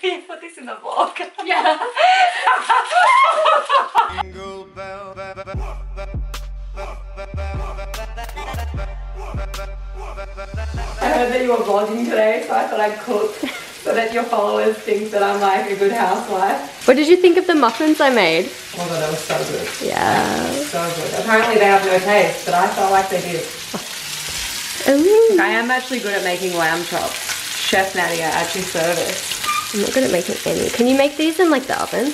Can you put this in the vlog? Yeah. I heard that you were vlogging today, so I thought I'd cook so that your followers think that I'm like a good housewife. What did you think of the muffins I made? Oh god, that was so good. Yeah. So good. Apparently they have no taste, but I felt like they did. Ooh. I am actually good at making lamb chops. Chef Nadia at your service. I'm not good at making any. Can you make these in like the oven?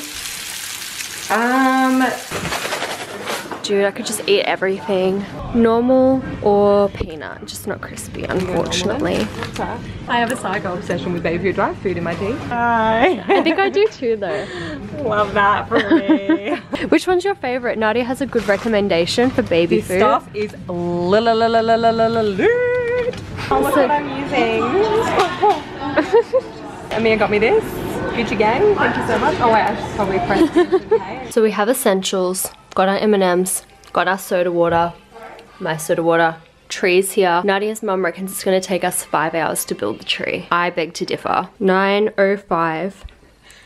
Dude, I could just eat everything. Normal or peanut, just not crispy, unfortunately. I have a psycho obsession with baby who drives food in my teeth. Hi. I think I do too though. Love that for me. Which one's your favorite? Nadia has a good recommendation for baby food. This stuff is oh, look what I'm using. Amiya got me this. Gucci gang, thank you so much. Oh wait, I should probably press okay. So we have essentials, got our M&Ms, got our soda water, my soda water, trees here. Nadia's mum reckons it's gonna take us 5 hours to build the tree. I beg to differ. 9:05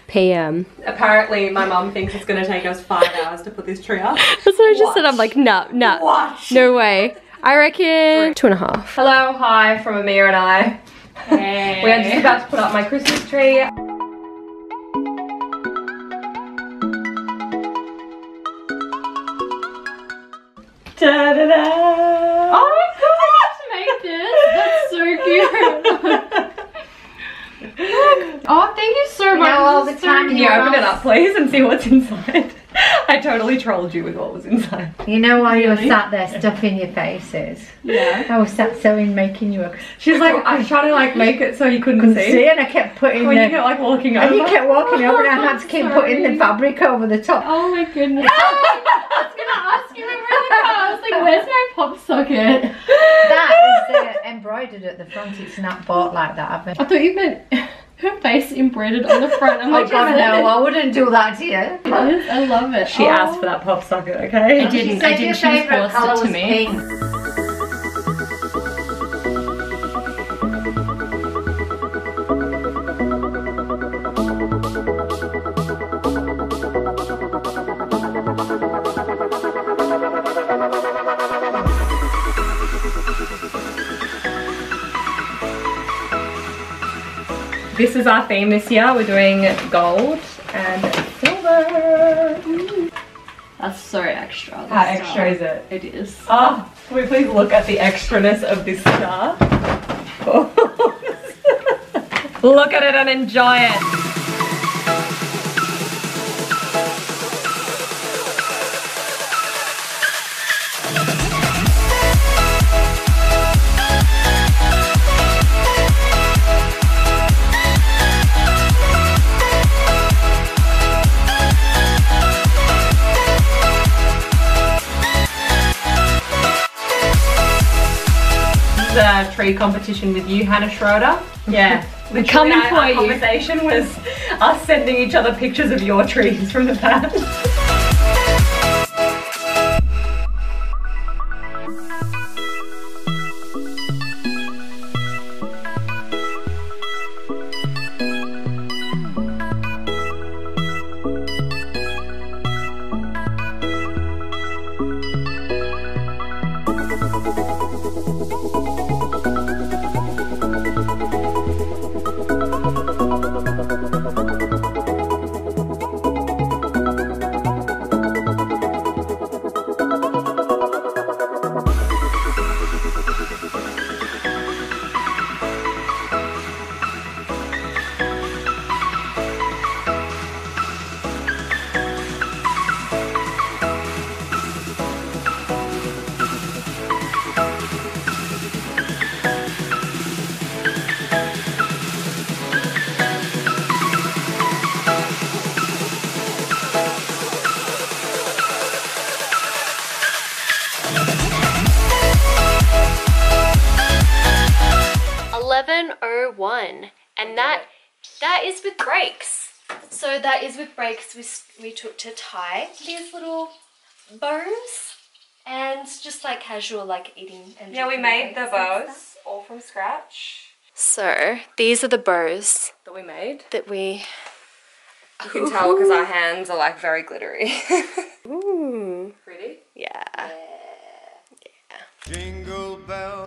PM. Apparently my mum thinks it's gonna take us 5 hours to put this tree up. That's what I just said, I'm like, nah, watch. No way. I reckon 2.5. Hello, hi from Amiya and I. Hey. We are just about to put up my Christmas tree. Da-da-da! Oh my god! To make this, that's so cute. Look. Oh, thank you so much. All the time. Can you open it up, please, and see what's inside? I totally trolled you with what was inside. You know why you were sat there stuffing your faces? Yeah. I was sat sewing, making you a... She's like, I was trying to like make it so you couldn't see. And I kept putting when you kept like walking over. And you kept walking over and I had to keep putting the fabric over the top. Oh my goodness. I was going to ask you over the car. I was like, where's my pop socket? That is embroidered at the front. It's not bought like that, haven't it? I thought you meant... Her face embroidered on the front. I'm like, oh god, no, I wouldn't do that to you. I love it. She asked for that pop socket, okay? I didn't. I didn't. She forced it to me. This is our theme this year. We're doing gold and silver. Mm. That's so extra. How extra is it? It is. Oh, can we please look at the extraness of this star? Oh. Look at it and enjoy it. A tree competition with you, Hannah Schroeder. Yeah, the conversation was us sending each other pictures of your trees from the past. And that is with breaks. So that is with breaks we took to tie these little bows and just like casual like eating. And yeah, we made the bows all from scratch. So these are the bows that we made. You can tell because our hands are like very glittery. Ooh. Pretty? Yeah. Yeah. Yeah. Jingle bell.